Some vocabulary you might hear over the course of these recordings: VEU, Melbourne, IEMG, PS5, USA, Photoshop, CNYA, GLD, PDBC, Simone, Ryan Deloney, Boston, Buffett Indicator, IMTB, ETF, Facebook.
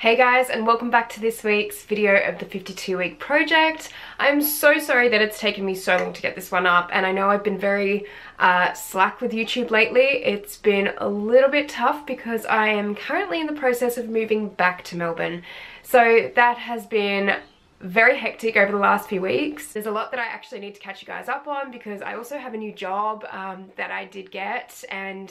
Hey guys, and welcome back to this week's video of the 52-week project. I'm so sorry that it's taken me so long to get this one up, and I know I've been very slack with YouTube lately. It's been a little bit tough because I am currently in the process of moving back to Melbourne. So that has been very hectic over the last few weeks. There's a lot that I actually need to catch you guys up on because I also have a new job that I did get, and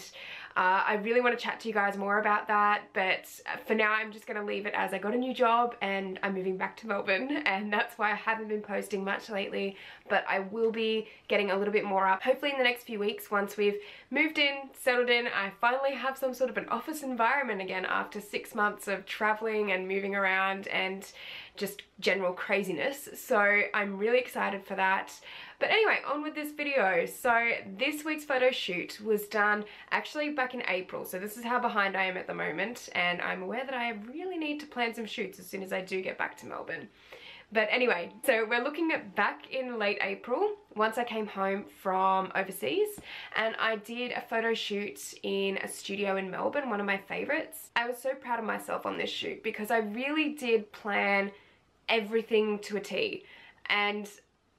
I really want to chat to you guys more about that, but for now I'm just going to leave it as I got a new job and I'm moving back to Melbourne, and that's why I haven't been posting much lately, but I will be getting a little bit more up hopefully in the next few weeks once we've moved in, settled in. I finally have some sort of an office environment again after 6 months of traveling and moving around and just general craziness, so I'm really excited for that. But anyway, on with this video. So this week's photo shoot was done actually back in April, so this is how behind I am at the moment, and I'm aware that I really need to plan some shoots as soon as I do get back to Melbourne. But anyway, so we're looking at back in late April, once I came home from overseas, and I did a photo shoot in a studio in Melbourne, one of my favourites. I was so proud of myself on this shoot because I really did plan everything to a T, and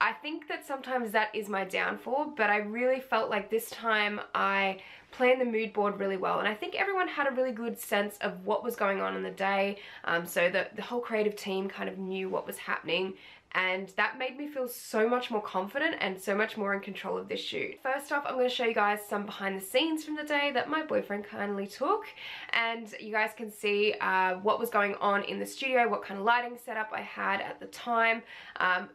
I think that sometimes that is my downfall, but I really felt like this time I planned the mood board really well, and I think everyone had a really good sense of what was going on in the day, so the whole creative team kind of knew what was happening, and that made me feel so much more confident and so much more in control of this shoot. First off, I'm going to show you guys some behind the scenes from the day that my boyfriend kindly took, and you guys can see what was going on in the studio, what kind of lighting setup I had at the time.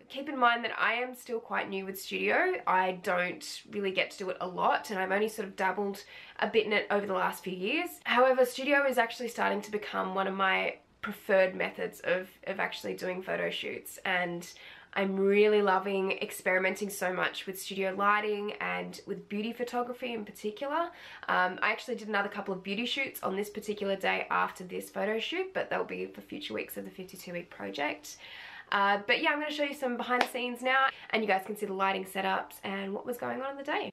Keep in mind that I am still quite new with studio. I don't really get to do it a lot, and I've only sort of dabbled a bit in it over the last few years. However, studio is actually starting to become one of my preferred methods of actually doing photo shoots, and I'm really loving experimenting so much with studio lighting and with beauty photography in particular. I actually did another couple of beauty shoots on this particular day after this photo shoot, but they'll be for future weeks of the 52-week project. But yeah, I'm going to show you some behind the scenes now, and you guys can see the lighting setups and what was going on in the day.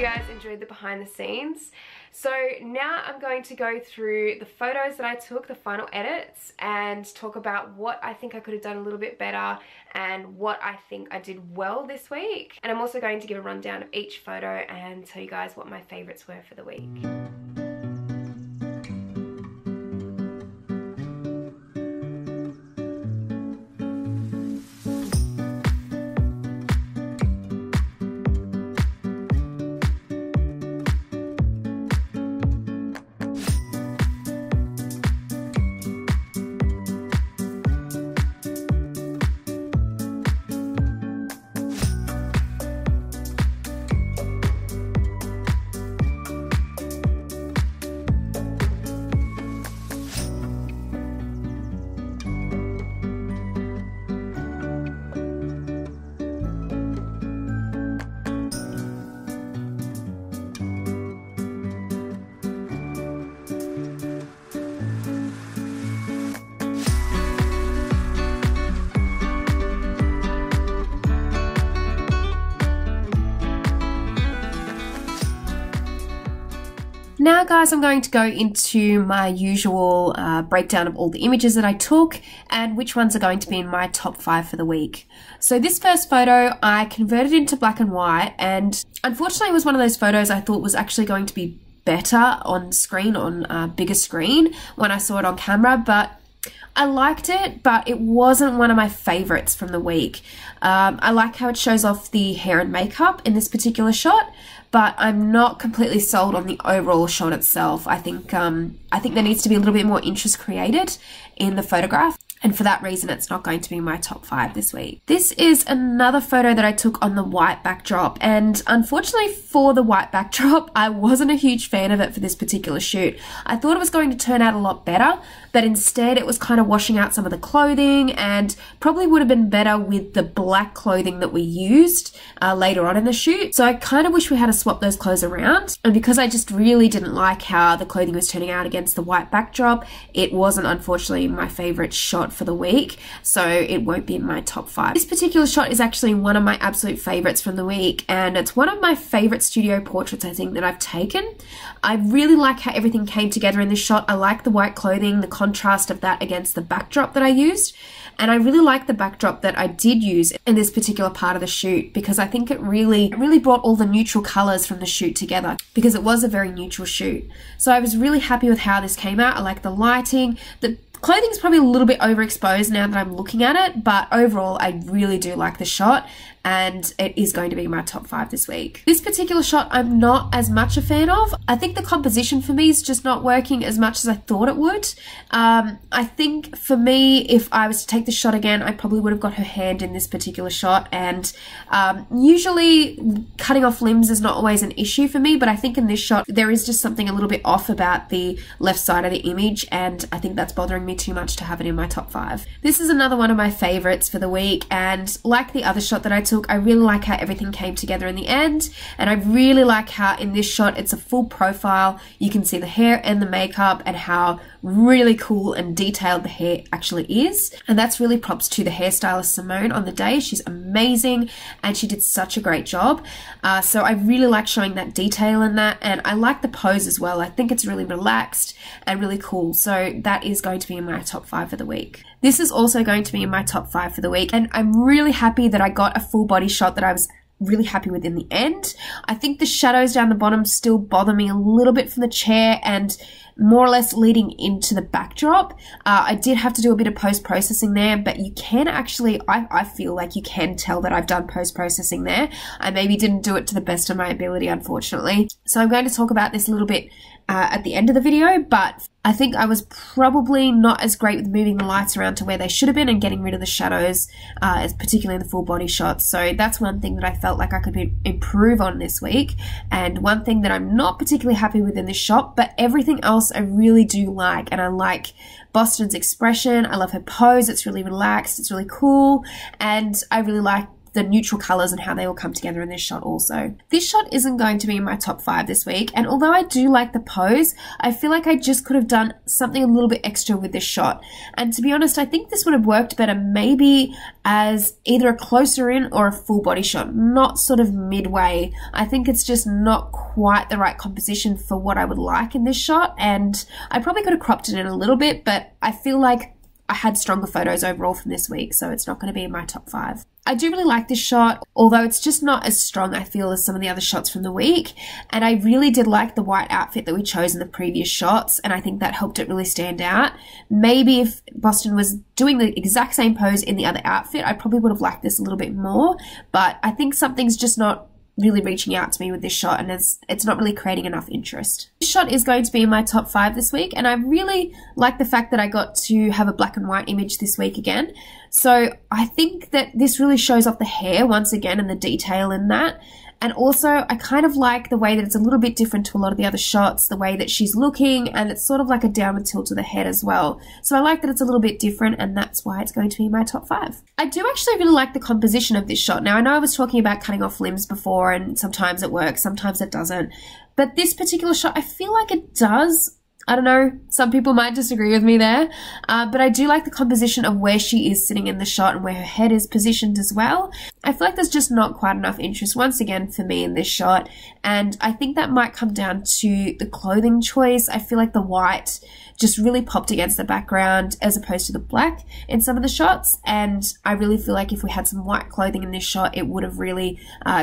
you guys enjoyed the behind the scenes. So now I'm going to go through the photos that I took, the final edits, and talk about what I think I could have done a little bit better and what I think I did well this week. And I'm also going to give a rundown of each photo and tell you guys what my favorites were for the week. Now guys, I'm going to go into my usual breakdown of all the images that I took and which ones are going to be in my top 5 for the week. So this first photo I converted into black and white, and unfortunately it was one of those photos I thought was actually going to be better on screen, on a bigger screen when I saw it on camera, but I liked it, but it wasn't one of my favorites from the week. I like how it shows off the hair and makeup in this particular shot, but I'm not completely sold on the overall shot itself. I think there needs to be a little bit more interest created in the photograph, and for that reason it's not going to be in my top 5 this week. This is another photo that I took on the white backdrop, and unfortunately for the white backdrop I wasn't a huge fan of it for this particular shoot. I thought it was going to turn out a lot better, but instead it was kind of washing out some of the clothing, and probably would have been better with the black clothing that we used later on in the shoot. So I kind of wish we had to swap those clothes around, and because I just really didn't like how the clothing was turning out against the white backdrop, it wasn't unfortunately my favorite shot for the week, so it won't be in my top 5. This particular shot is actually one of my absolute favorites from the week, and it's one of my favorite studio portraits I think that I've taken. I really like how everything came together in this shot. I like the white clothing, the contrast of that against the backdrop that I used, and I really like the backdrop that I did use in this particular part of the shoot, because I think it really brought all the neutral colors from the shoot together, because it was a very neutral shoot. So I was really happy with how this came out. I like the lighting. The clothing's probably a little bit overexposed now that I'm looking at it, but overall I really do like the shot, and it is going to be my top 5 this week. This particular shot I'm not as much a fan of. I think the composition for me is just not working as much as I thought it would. I think for me, if I was to take the shot again, I probably would have got her hand in this particular shot, and usually cutting off limbs is not always an issue for me, but I think in this shot there is just something a little bit off about the left side of the image, and I think that's bothering me too much to have it in my top 5. This is another one of my favorites for the week, and like the other shot that I took, I really like how everything came together in the end, and I really like how in this shot it's a full profile. You can see the hair and the makeup and how really cool and detailed the hair actually is, and that's really props to the hairstylist Simone on the day. She's amazing and she did such a great job, so I really like showing that detail in that, and I like the pose as well. I think it's really relaxed and really cool, so that is going to be in my top 5 for the week. This is also going to be in my top 5 for the week, and I'm really happy that I got a full body shot that I was really happy with in the end. I think the shadows down the bottom still bother me a little bit from the chair and more or less leading into the backdrop. I did have to do a bit of post-processing there, but you can actually, I feel like you can tell that I've done post-processing there. I maybe didn't do it to the best of my ability, unfortunately. So I'm going to talk about this a little bit at the end of the video, but I think I was probably not as great with moving the lights around to where they should have been and getting rid of the shadows, particularly in the full body shots. So that's one thing that I felt like I could improve on this week, and one thing that I'm not particularly happy with in this shot, but everything else I really do like. And I like Boston's expression, I love her pose, it's really relaxed, it's really cool, and I really like the neutral colors and how they all come together in this shot also. This shot isn't going to be in my top 5 this week, and although I do like the pose, I feel like I just could have done something a little bit extra with this shot. And to be honest, I think this would have worked better maybe as either a closer in or a full body shot, not sort of midway. I think it's just not quite the right composition for what I would like in this shot, and I probably could have cropped it in a little bit, but I feel like I had stronger photos overall from this week, so it's not going to be in my top 5. I do really like this shot, although it's just not as strong, I feel, as some of the other shots from the week. And I really did like the white outfit that we chose in the previous shots, and I think that helped it really stand out. Maybe if Boston was doing the exact same pose in the other outfit, I probably would have liked this a little bit more, but I think something's just not really reaching out to me with this shot, and it's not really creating enough interest. This shot is going to be in my top 5 this week, and I really like the fact that I got to have a black and white image this week again. So I think that this really shows off the hair once again and the detail in that. And also I kind of like the way that it's a little bit different to a lot of the other shots, the way that she's looking, and it's sort of like a downward tilt of the head as well. So I like that it's a little bit different, and that's why it's going to be my top 5. I do actually really like the composition of this shot. Now I know I was talking about cutting off limbs before, and sometimes it works, sometimes it doesn't. But this particular shot, I feel like it does. I don't know, some people might disagree with me there, but I do like the composition of where she is sitting in the shot and where her head is positioned as well. I feel like there's just not quite enough interest once again for me in this shot, and I think that might come down to the clothing choice. I feel like the white just really popped against the background as opposed to the black in some of the shots, and I really feel like if we had some white clothing in this shot, it would have really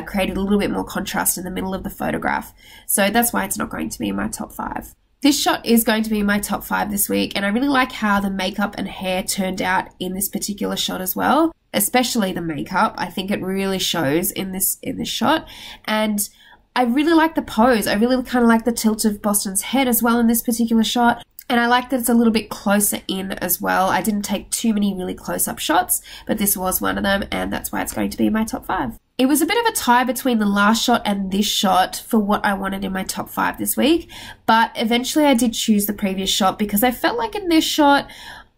created a little bit more contrast in the middle of the photograph. So that's why it's not going to be in my top 5. This shot is going to be my top 5 this week, and I really like how the makeup and hair turned out in this particular shot as well, especially the makeup. I think it really shows in this shot, and I really like the pose. I really kind of like the tilt of Boston's head as well in this particular shot. And I like that it's a little bit closer in as well. I didn't take too many really close-up shots, but this was one of them, and that's why it's going to be in my top 5. It was a bit of a tie between the last shot and this shot for what I wanted in my top 5 this week, but eventually I did choose the previous shot because I felt like in this shot,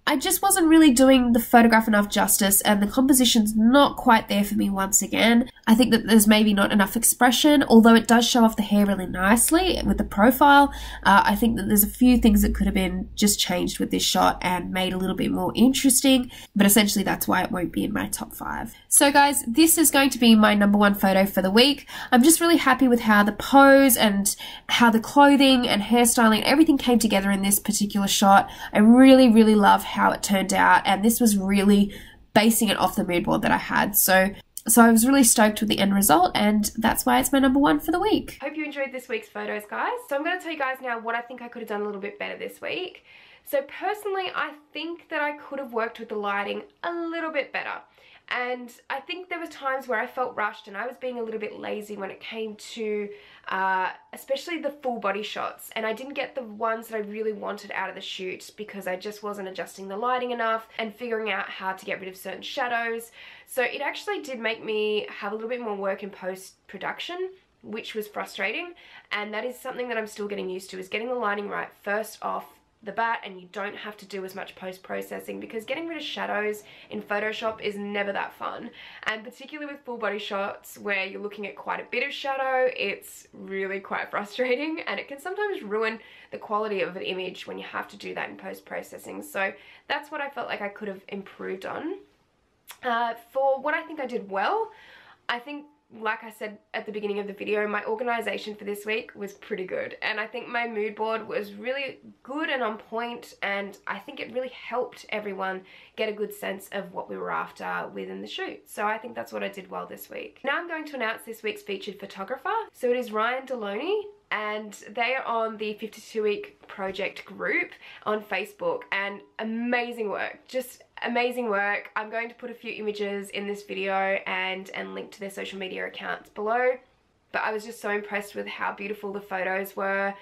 I just wasn't really doing the photograph enough justice, and the composition's not quite there for me once again. I think that there's maybe not enough expression, although it does show off the hair really nicely with the profile. I think that there's a few things that could have been just changed with this shot and made a little bit more interesting, but essentially that's why it won't be in my top 5. So guys, this is going to be my number 1 photo for the week. I'm just really happy with how the pose and how the clothing and hairstyling and everything came together in this particular shot. I really, really love how it turned out, and this was really basing it off the mood board that I had, so I was really stoked with the end result, and that's why it's my number 1 for the week. Hope you enjoyed this week's photos, guys. So I'm going to tell you guys now what I think I could have done a little bit better this week. So personally, I think that I could have worked with the lighting a little bit better, and I think there were times where I felt rushed and I was being a little bit lazy when it came to especially the full body shots, and I didn't get the ones that I really wanted out of the shoot because I just wasn't adjusting the lighting enough and figuring out how to get rid of certain shadows. So it actually did make me have a little bit more work in post-production, which was frustrating, and that is something that I'm still getting used to, is getting the lighting right first off the bat, and you don't have to do as much post-processing, because getting rid of shadows in Photoshop is never that fun, and particularly with full body shots where you're looking at quite a bit of shadow, it's really quite frustrating, and it can sometimes ruin the quality of an image when you have to do that in post-processing. So that's what I felt like I could have improved on. For what I think I did well, I think, like I said at the beginning of the video, my organisation for this week was pretty good, and I think my mood board was really good and on point, and I think it really helped everyone get a good sense of what we were after within the shoot. So I think that's what I did well this week. Now I'm going to announce this week's featured photographer. So it is Ryan Deloney, and they are on the 52-week project group on Facebook, and amazing work, just amazing work. I'm going to put a few images in this video and link to their social media accounts below, but I was just so impressed with how beautiful the photos were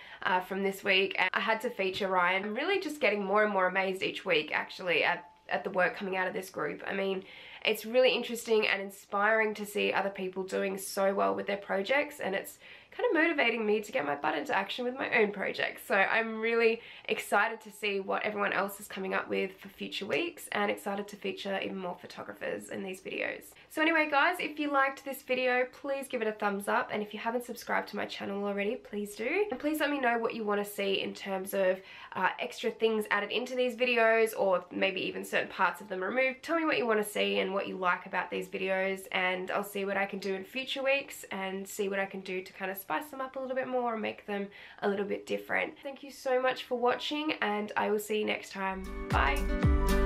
from this week, and I had to feature Ryan. I'm really just getting more and more amazed each week actually at the work coming out of this group. I mean, it's really interesting and inspiring to see other people doing so well with their projects, and it's kind of motivating me to get my butt into action with my own projects. So I'm really excited to see what everyone else is coming up with for future weeks, and excited to feature even more photographers in these videos. So anyway guys, if you liked this video, please give it a thumbs up, and if you haven't subscribed to my channel already, please do. And please let me know what you want to see in terms of extra things added into these videos, or maybe even certain parts of them removed. Tell me what you want to see and what you like about these videos, and I'll see what I can do in future weeks and see what I can do to kind of spice them up a little bit more and make them a little bit different. Thank you so much for watching, and I will see you next time. Bye!